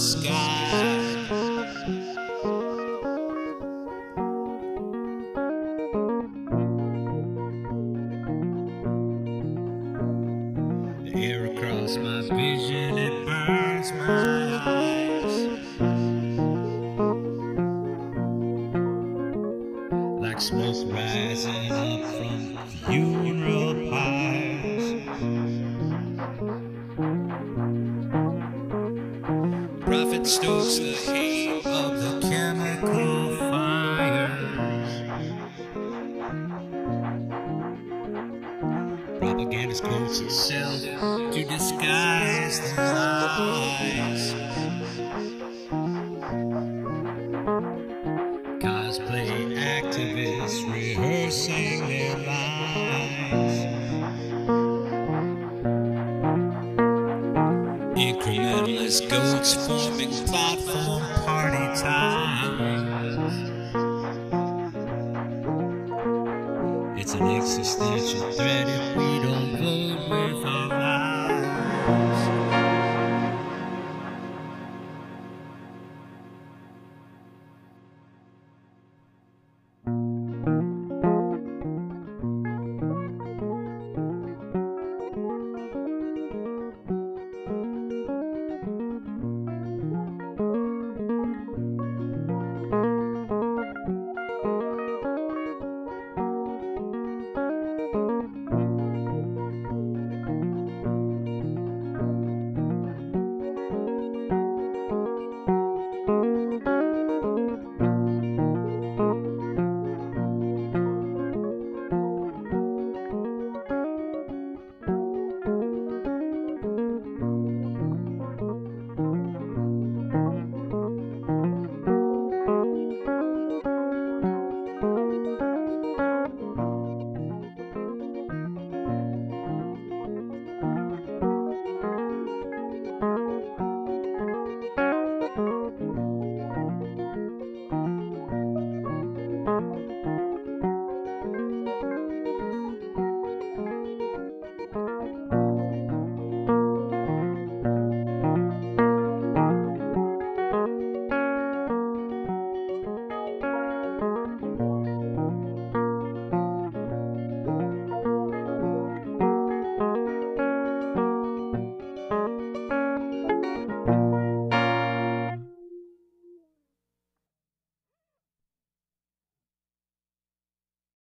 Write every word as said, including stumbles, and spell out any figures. sky. The air across my vision, it burns my eyes, like smoke rising up from funeral pyres. Prophet stokes the hate of the chemical fires. Propagandist quotes itself to disguise the lies. Cosplay activists rehearsing their lies. Incrementalist goats forming platform party time.